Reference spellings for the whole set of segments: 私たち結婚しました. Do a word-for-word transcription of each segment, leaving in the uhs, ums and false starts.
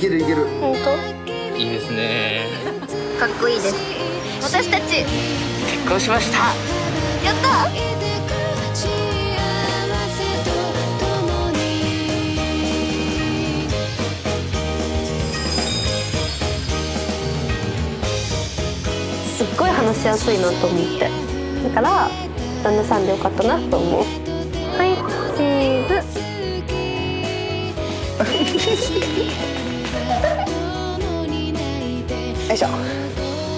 けるいける。本当？いいですね。かっこいいです。私たち結婚しました。やった。すっごい話しやすいなと思って、だから旦那さんでよかったなと思う。はい、チーズ。よいしょ。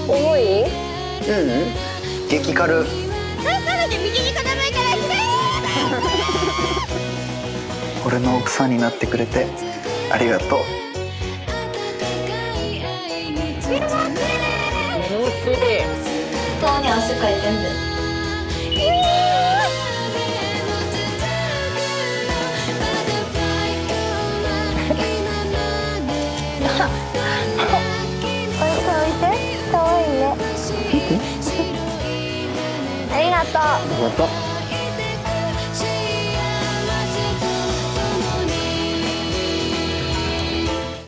重い？うんうん。激軽。なので右に傾いたら左。俺の奥さんになってくれてありがとう。本当に汗かいてんだよ。ありがとう。